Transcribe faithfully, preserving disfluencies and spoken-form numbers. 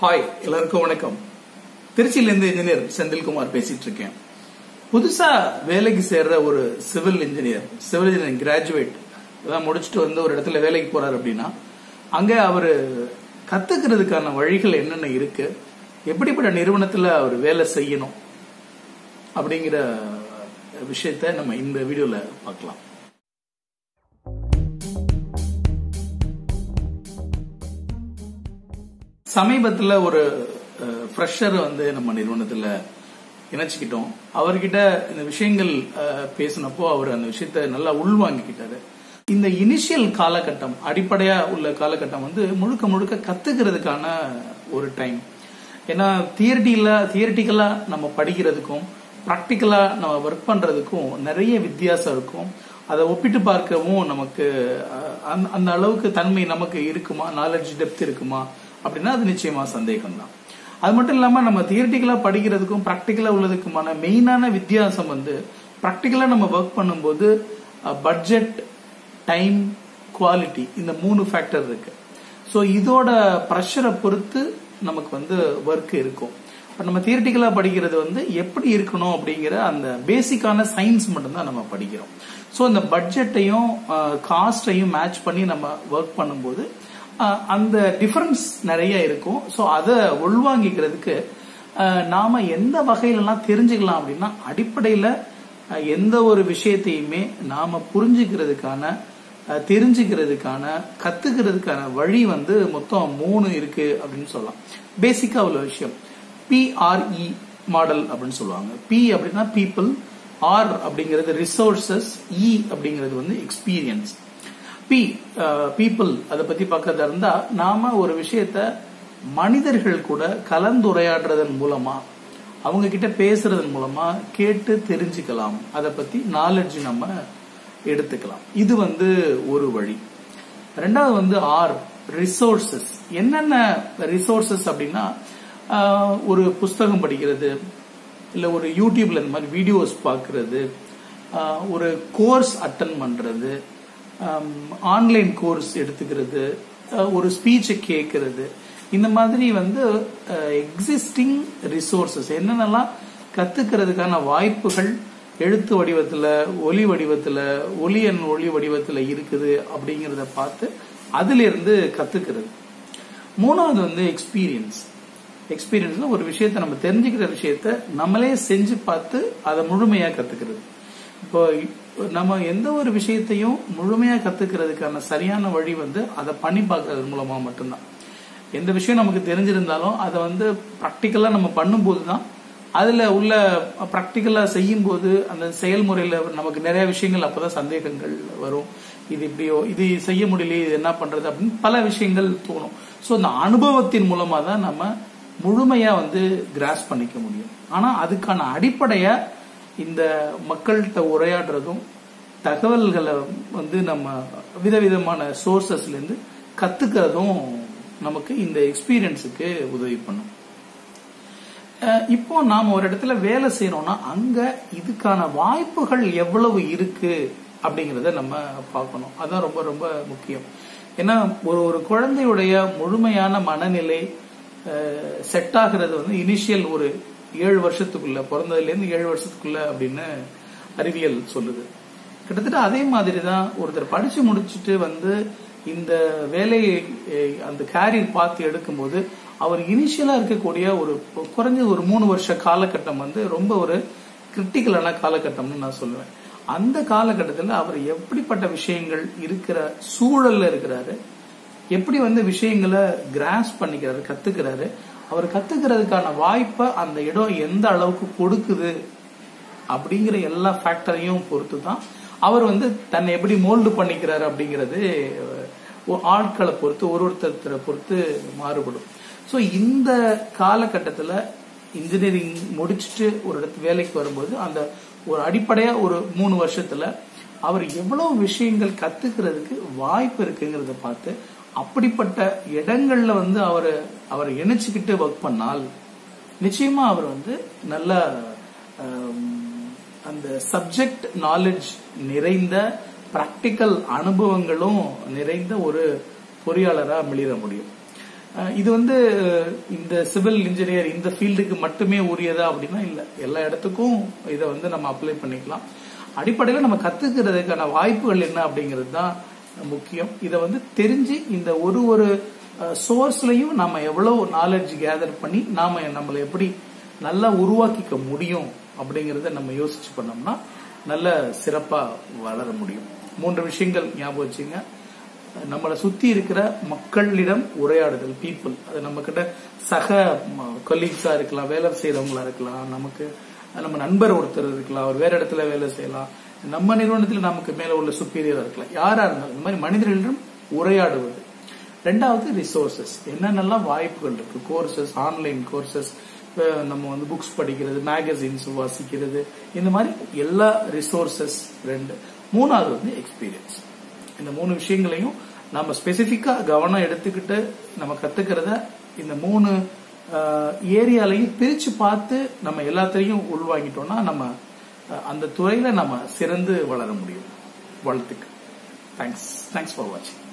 Hi, எல்லாருக்கும் வணக்கம். திருச்சியிலிருந்து இன்ஜினியர் செந்தில்குமார் பேசிட்டு இருக்கேன். புதுசா வேலைக்கு சேர்ற ஒரு civil engineer, civil engineering graduate இதெல்லாம் முடிச்சுட்டு வந்து ஒரு இடத்துல வேலைக்கு போறாரு அப்படின்னா, அங்க அவர் கத்துக்கிறதுக்கான வழிகள் என்னென்ன இருக்கு, எப்படிப்பட்ட நிறுவனத்துல அவர் வேலை செய்யணும் அப்படிங்கிற விஷயத்தை நம்ம இந்த வீடியோல பார்க்கலாம். சமீபத்தில் ஒரு ஃப்ரெஷர் வந்து நம்ம நிறுவனத்தில் இணைச்சிக்கிட்டோம். அவர்கிட்ட இந்த விஷயங்கள் பேசினப்போ அவர் அந்த விஷயத்தை நல்லா உள்வாங்கிக்கிட்டாரு. இந்த இனிஷியல் காலகட்டம், அடிப்படையாக உள்ள காலகட்டம் வந்து முழுக்க முழுக்க கத்துக்கிறதுக்கான ஒரு டைம். ஏன்னா தியரிட்டியில் தியரிட்டிக்கலாக நம்ம படிக்கிறதுக்கும் ப்ராக்டிக்கலாக நம்ம ஒர்க் பண்ணுறதுக்கும் நிறைய வித்தியாசம் இருக்கும். அதை ஒப்பிட்டு பார்க்கவும் நமக்கு அந்த அளவுக்கு தன்மை நமக்கு இருக்குமா, நாலேஜ் டெப்த் இருக்குமா அப்படின்னா அது நிச்சயமா சந்தேகம் தான். அது மட்டும் இல்லாம நம்ம தியரிட்டிக்கலா படிக்கிறதுக்கும் பிராக்டிக்கலா உள்ளதுக்குமான மெயினான வித்தியாசம் வந்து, பிராக்டிக்கலா நம்ம ஒர்க் பண்ணும்போது பட்ஜெட், டைம், குவாலிட்டி இந்த மூணு ஃபேக்டர் இருக்கு. ஸோ இதோட ப்ரெஷரை பொறுத்து நமக்கு வந்து ஒர்க் இருக்கும். நம்ம தியரிட்டிக்கலா படிக்கிறது வந்து எப்படி இருக்கணும் அப்படிங்கிற அந்த பேசிக்கான சயின்ஸ் மட்டும்தான் நம்ம படிக்கிறோம். ஸோ இந்த பட்ஜெட்டையும் காஸ்டையும் மேட்ச் பண்ணி நம்ம ஒர்க் பண்ணும்போது அந்த டிஃபரன்ஸ் நிறைய இருக்கும். ஸோ அதை உள்வாங்கிக்கிறதுக்கு நாம எந்த வகையிலலாம் தெரிஞ்சுக்கலாம் அப்படின்னா, அடிப்படையில் எந்த ஒரு விஷயத்தையுமே நாம புரிஞ்சுக்கிறதுக்கான, தெரிஞ்சுக்கிறதுக்கான, கத்துக்கிறதுக்கான வழி வந்து மொத்தம் மூணு இருக்கு அப்படின்னு சொல்லலாம். பேசிக்கா உள்ள விஷயம் பிஆர்இ மாடல் அப்படின்னு சொல்லுவாங்க. பி அப்படின்னா பீப்புள், ஆர் அப்படிங்கிறது ரிசோர்சஸ், இ அப்படிங்கிறது வந்து எக்ஸ்பீரியன்ஸ். பி பீப்புள், அதை பத்தி பார்க்கறதா இருந்தா நாம ஒரு விஷயத்த மனிதர்கள் கூட கலந்துரையாடுறதன் மூலமா, அவங்க கிட்ட பேசுறதன் மூலமா கேட்டு தெரிஞ்சுக்கலாம், அதை பத்தி நாலேஜ் நம்ம எடுத்துக்கலாம். இது வந்து ஒரு வழி. ரெண்டாவது வந்து ஆர் ரிசோர்சஸ். என்னென்ன ரிசோர்சஸ் அப்படின்னா, ஒரு புஸ்தகம் படிக்கிறது, இல்ல ஒரு யூடியூப்ல இந்த மாதிரி வீடியோஸ் பார்க்கறது, ஒரு கோர்ஸ் அட்டன் பண்றது, ஆன்லைன் கோர்ஸ் எடுத்துக்கிறது, ஒரு ஸ்பீச்சை கேட்கறது, இந்த மாதிரி வந்து எக்ஸிஸ்டிங் ரிசோர்சஸ் என்னென்னலாம் கத்துக்கிறதுக்கான வாய்ப்புகள் எழுத்து வடிவத்தில், ஒலி வடிவத்தில், ஒலி அண்ட் ஒலி வடிவத்தில் இருக்குது அப்படிங்கிறத பார்த்து அதிலிருந்து கத்துக்கிறது. மூணாவது வந்து எக்ஸ்பீரியன்ஸ். எக்ஸ்பீரியன்ஸ்ல ஒரு விஷயத்த, நம்ம தெரிஞ்சுக்கிற விஷயத்த நம்மளே செஞ்சு பார்த்து அதை முழுமையாக கத்துக்கிறது. இப்போ நம்ம எந்த ஒரு விஷயத்தையும் முழுமையா கத்துக்கிறதுக்கான சரியான வழி வந்து அதை பண்ணி பார்க்கறது மூலமா மட்டும்தான். எந்த விஷயம் நமக்கு தெரிஞ்சிருந்தாலும் அதை வந்து பிராக்டிக்கலா நம்ம பண்ணும்போது தான், அதுல உள்ள பிராக்டிக்கலா செய்யும் போது அந்த செயல்முறையில நமக்கு நிறைய விஷயங்கள் அப்பதான் சந்தேகங்கள் வரும். இது இப்படியோ, இது செய்ய முடியலையே, இது என்ன பண்றது அப்படின்னு பல விஷயங்கள் தோணும். ஸோ அந்த அனுபவத்தின் மூலமா தான் நம்ம முழுமையா வந்து கிராஸ் பண்ணிக்க முடியும். ஆனா அதுக்கான அடிப்படைய இந்த மக்கள்கிட்ட உரையாடுறதும், தகவல்களை வந்து நம்ம விதவிதமான சோர்சஸ்லேருந்து கத்துக்கிறதும் நமக்கு இந்த எக்ஸ்பீரியன்ஸுக்கு உதவி பண்ணும். இப்போ நாம் ஒரு இடத்துல வேலை செய்யறோம்னா அங்க இதுக்கான வாய்ப்புகள் எவ்வளவு இருக்கு அப்படிங்கிறத நம்ம பார்க்கணும். அதுதான் ரொம்ப ரொம்ப முக்கியம். ஏன்னா ஒரு ஒரு குழந்தையுடைய முழுமையான மனநிலை செட் ஆகிறது வந்து இனிஷியல் ஒரு ஏழு வருஷத்துக்குள்ள, பிறந்ததுலேருந்து ஏழு வருஷத்துக்குள்ள அப்படின்னு அறிவியல் சொல்லுது. கிட்டத்தட்ட அதே மாதிரி தான் ஒருத்தர் படிச்சு முடிச்சுட்டு வந்து இந்த வேலையை, அந்த கேரியர் பார்த்து எடுக்கும்போது அவர் இனிஷியலா இருக்கக்கூடிய ஒரு குறைஞ்சது ஒரு மூணு வருஷ காலகட்டம் வந்து ரொம்ப ஒரு கிரிட்டிக்கலான காலகட்டம்னு நான் சொல்லுவேன். அந்த காலகட்டத்தில் அவர் எப்படிப்பட்ட விஷயங்கள் இருக்கிற சூழல்ல இருக்கிறாரு, எப்படி வந்து விஷயங்களை கிராஸ் பண்ணிக்கிறாரு, கத்துக்கிறாரு, அவர் கத்துக்கிறதுக்கான வாய்ப்பை அந்த இடம் எந்த அளவுக்கு கொடுக்குது அப்படிங்கிற எல்லா ஃபேக்டரையும் பொறுத்து தான் அவர் வந்து தன்னை எப்படி மோல்டு பண்ணிக்கிறாரு அப்படிங்கிறது ஆட்களை பொறுத்து, ஒரு ஒருத்தரை பொறுத்து மாறுபடும். ஸோ இந்த காலகட்டத்தில் இன்ஜினியரிங் முடிச்சுட்டு ஒரு இடத்து வேலைக்கு வரும்போது அந்த ஒரு அடிப்படையாக ஒரு மூணு வருஷத்துல அவர் எவ்வளவு விஷயங்கள் கத்துக்கிறதுக்கு வாய்ப்பு இருக்குங்கிறத பார்த்து அப்படிப்பட்ட இடங்கள்ல வந்து அவர் அவர் இணைச்சுக்கிட்டு ஒர்க் பண்ணால் நிச்சயமா அவர் வந்து நல்ல அந்த சப்ஜெக்ட் நாலேஜ் நிறைந்த, பிராக்டிக்கல் அனுபவங்களும் நிறைந்த ஒரு பொறியாளராக மிளிர முடியும். இது வந்து இந்த சிவில் இன்ஜினியர் இந்த ஃபீல்டுக்கு மட்டுமே உரியதா அப்படினா இல்ல, எல்லா இடத்துக்கும் இத வந்து நம்ம அப்ளை பண்ணிக்கலாம். அடிப்படையில் நம்ம கத்துக்கிறதுக்கான வாய்ப்புகள் என்ன அப்படிங்கிறது தான் முக்கியம். இத வந்து தெரிஞ்சு இந்த ஒரு ஒரு சோர்ஸ்லயும் நாம எவ்வளவு நாலேஜ் கேதர் பண்ணி நாம நம்மளை எப்படி நல்லா உருவாக்கிக்க முடியும் அப்படிங்கறத நம்ம யோசிச்சு பண்ணோம்னா நல்ல சிறப்பா வளர முடியும். மூன்று விஷயங்கள் ஞாபகம் வச்சுங்க. நம்மளை சுத்தி இருக்கிற மக்களிடம் உரையாடுதல், பீப்புள், அது நம்ம கிட்ட சக கொலீக்ஸா இருக்கலாம், வேலை செய்யறவங்களா இருக்கலாம், நமக்கு நம்ம நண்பர் ஒருத்தர் இருக்கலாம், அவர் வேற இடத்துல வேலை செய்யலாம், நம்ம நிறுவனத்தில் நமக்கு மேல உள்ள சுப்பீரியரா இருக்கலாம், யாரா இருந்தாலும் இந்த மாதிரி மனிதர்களிடம் உரையாடுவது. ரெண்டாவது ரிசோர்சஸ், என்னென்னலாம் வாய்ப்புகள் இருக்கு, கோர்சஸ், ஆன்லைன் கோர்சஸ், நம்ம வந்து புக்ஸ் படிக்கிறது, மேகசின்ஸ் வாசிக்கிறது, இந்த மாதிரி எல்லா ரிசோர்சஸ். ரெண்டு மூணாவது வந்து எக்ஸ்பீரியன்ஸ். இந்த மூணு விஷயங்களையும் நம்ம ஸ்பெசிபிக்கா கவனம் எடுத்துக்கிட்டு நம்ம கத்துக்கிறத இந்த மூணு ஏரியாலையும் பிரிச்சு பார்த்து நம்ம எல்லாத்தையும் உள்வாங்கிட்டோம்னா நம்ம அந்த துறையில நம்ம சிறந்து வளர முடியும். வாழ்த்துக்கு. தேங்க்ஸ். தேங்க்ஸ் ஃபார் வாட்சிங்.